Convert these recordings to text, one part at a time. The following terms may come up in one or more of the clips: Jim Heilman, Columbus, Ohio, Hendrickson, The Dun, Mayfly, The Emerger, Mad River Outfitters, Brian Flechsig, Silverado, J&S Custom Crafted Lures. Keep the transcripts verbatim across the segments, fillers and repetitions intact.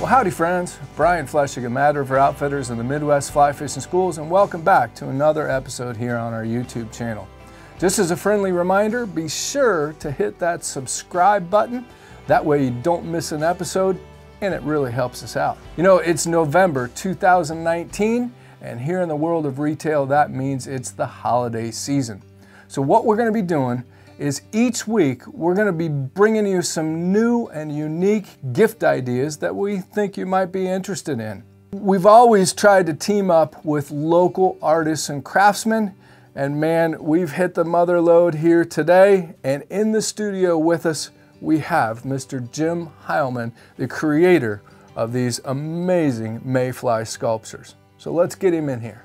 Well, howdy friends, Brian Flechsig of Mad River Outfitters and the Midwest Fly Fishing Schools, and welcome back to another episode here on our YouTube channel. Just as a friendly reminder, be sure to hit that subscribe button. That way you don't miss an episode, and it really helps us out. You know, it's November two thousand nineteen, and here in the world of retail, that means it's the holiday season. So what we're gonna be doing is each week we're gonna be bringing you some new and unique gift ideas that we think you might be interested in. We've always tried to team up with local artists and craftsmen, and man, we've hit the mother lode here today, and in the studio with us we have Mister Jim Heilman, the creator of these amazing Mayfly sculptures. So let's get him in here.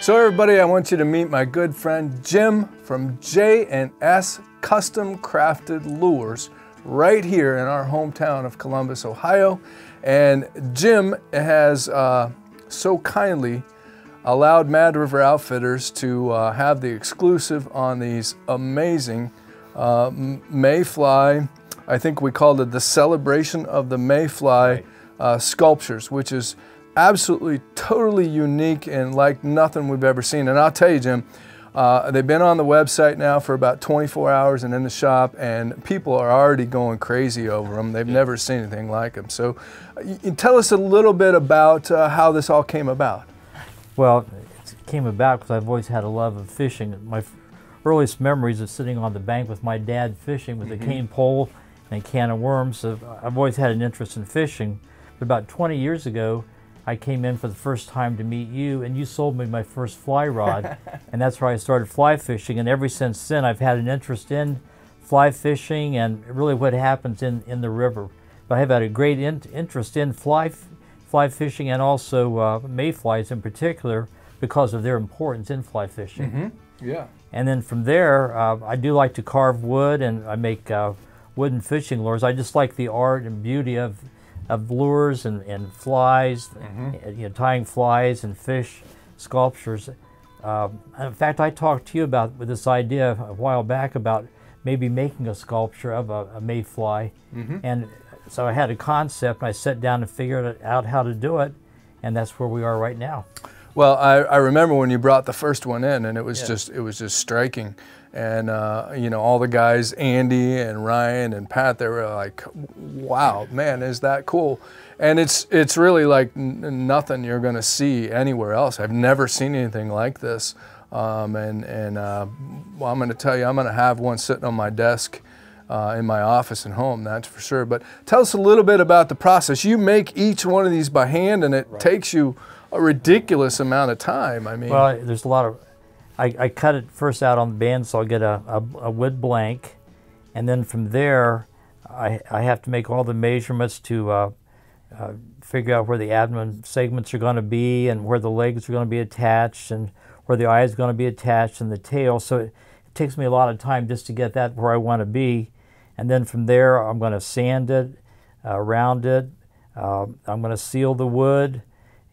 So everybody, I want you to meet my good friend Jim from J and S Custom Crafted Lures right here in our hometown of Columbus, Ohio. And Jim has uh, so kindly allowed Mad River Outfitters to uh, have the exclusive on these amazing uh, Mayfly, I think we called it the Celebration of the Mayfly uh, sculptures, which is absolutely totally unique and like nothing we've ever seen. And I'll tell you, Jim, uh, they've been on the website now for about twenty-four hours and in the shop, and people are already going crazy over them. They've never seen anything like them. So uh, tell us a little bit about uh, how this all came about. Well, it came about because I've always had a love of fishing. My earliest memories of sitting on the bank with my dad fishing with mm-hmm. a cane pole and a can of worms. So I've always had an interest in fishing. But about twenty years ago, I came in for the first time to meet you, and you sold me my first fly rod, and that's where I started fly fishing. And ever since then, I've had an interest in fly fishing and really what happens in, in the river. But I have had a great in interest in fly, fly fishing and also uh, mayflies in particular because of their importance in fly fishing. Mm-hmm. Yeah. And then from there, uh, I do like to carve wood, and I make uh, wooden fishing lures. I just like the art and beauty of of lures and, and flies, mm-hmm. you know, tying flies and fish sculptures. Um, in fact, I talked to you about with this idea a while back about maybe making a sculpture of a, a mayfly. Mm-hmm. And so I had a concept, and I sat down and figured out how to do it, and that's where we are right now. Well, I, I remember when you brought the first one in, and it was yeah. just it was just striking. And uh, you know, all the guys, Andy and Ryan and Pat, they were like, "Wow, man, is that cool?" And it's it's really like n nothing you're going to see anywhere else. I've never seen anything like this. Um, and and uh, well, I'm going to tell you, I'm going to have one sitting on my desk uh, in my office and home. That's for sure. But tell us a little bit about the process. You make each one of these by hand, and it right. takes you a ridiculous amount of time. I mean, well, there's a lot of. I, I cut it first out on the bandsaw, so I get a, a, a wood blank, and then from there, I, I have to make all the measurements to uh, uh, figure out where the abdomen segments are going to be, and where the legs are going to be attached, and where the eye is going to be attached, and the tail. So it, it takes me a lot of time just to get that where I want to be, and then from there, I'm going to sand it, uh, round it. Uh, I'm going to seal the wood.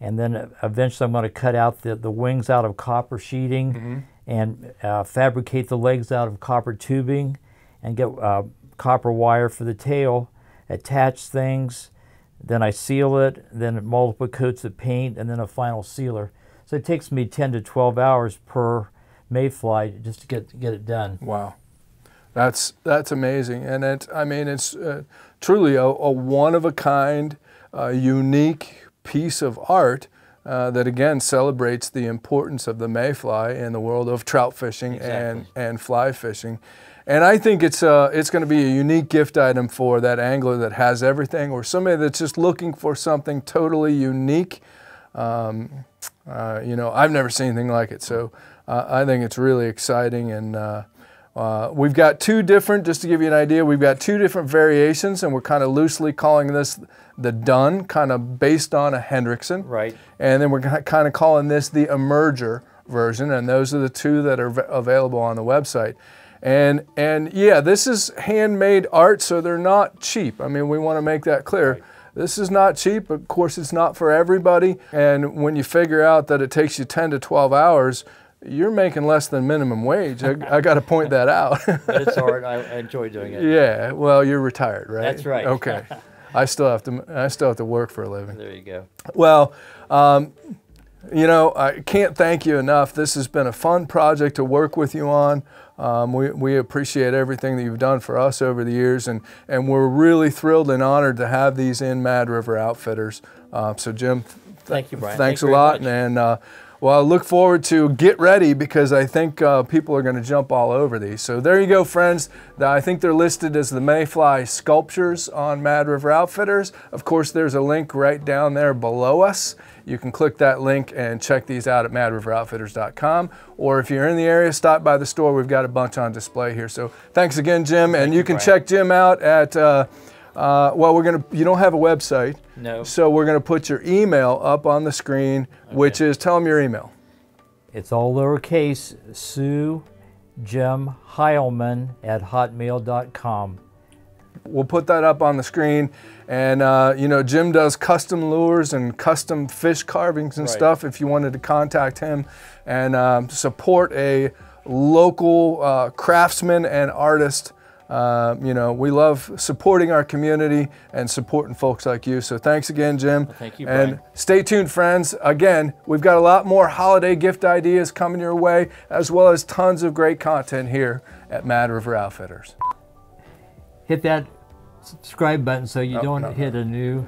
And then eventually I'm going to cut out the, the wings out of copper sheeting, mm-hmm. and uh, fabricate the legs out of copper tubing, and get uh, copper wire for the tail, attach things, then I seal it, then multiple coats of paint, and then a final sealer. So it takes me ten to twelve hours per mayfly just to get to get it done. Wow. That's, that's amazing. And it, I mean, it's uh, truly a, a one-of-a-kind, uh, unique piece of art uh, that again celebrates the importance of the mayfly in the world of trout fishing exactly. and and fly fishing. And I think it's uh it's going to be a unique gift item for that angler that has everything, or somebody that's just looking for something totally unique. Um, uh, you know, I've never seen anything like it, so uh, I think it's really exciting. And uh, uh, we've got two different, just to give you an idea, we've got two different variations, and we're kind of loosely calling this the Dun, kind of based on a Hendrickson. Right. And then we're kind of calling this the Emerger version, and those are the two that are available on the website. And, and yeah, this is handmade art, so they're not cheap. I mean, we want to make that clear. Right. This is not cheap. Of course, it's not for everybody. And when you figure out that it takes you ten to twelve hours, you're making less than minimum wage. I, I got to point that out. But it's hard. I, I enjoy doing it. Yeah. Well, you're retired, right? That's right. Okay. I still have to. I still have to work for a living. There you go. Well, um, you know, I can't thank you enough. This has been a fun project to work with you on. Um, we, we appreciate everything that you've done for us over the years, and, and we're really thrilled and honored to have these in Mad River Outfitters. Uh, so, Jim, th thank you, Brian. Thanks thank you a lot. Much. And, uh, well, I look forward to get ready, because I think uh, people are going to jump all over these. So there you go, friends. I think they're listed as the Mayfly sculptures on Mad River Outfitters. Of course, there's a link right down there below us. You can click that link and check these out at mad river outfitters dot com. Or if you're in the area, stop by the store. We've got a bunch on display here. So thanks again, Jim. And you can check Jim out at, uh, uh, well, we're going to, you don't have a website. No. So we're going to put your email up on the screen, okay. Which is, tell them your email. It's all lowercase, Sue Jim Heilman at hotmail dot com. We'll put that up on the screen, and uh, you know, Jim does custom lures and custom fish carvings and right. stuff. If you wanted to contact him and um, support a local uh, craftsman and artist, uh, you know, we love supporting our community and supporting folks like you. So thanks again, Jim. Well, thank you, Brian. And stay tuned, friends. Again, we've got a lot more holiday gift ideas coming your way, as well as tons of great content here at Mad River Outfitters. Hit that subscribe button so you oh, don't no, hit no. a new...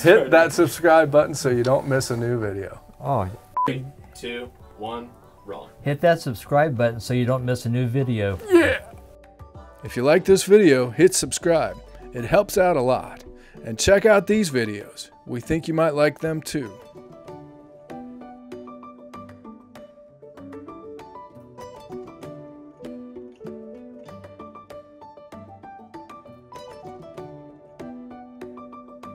Hit that subscribe button so you don't miss a new video. Oh. Three, two, one, roll. Hit that subscribe button so you don't miss a new video. Yeah! If you like this video, hit subscribe. It helps out a lot. And check out these videos. We think you might like them too.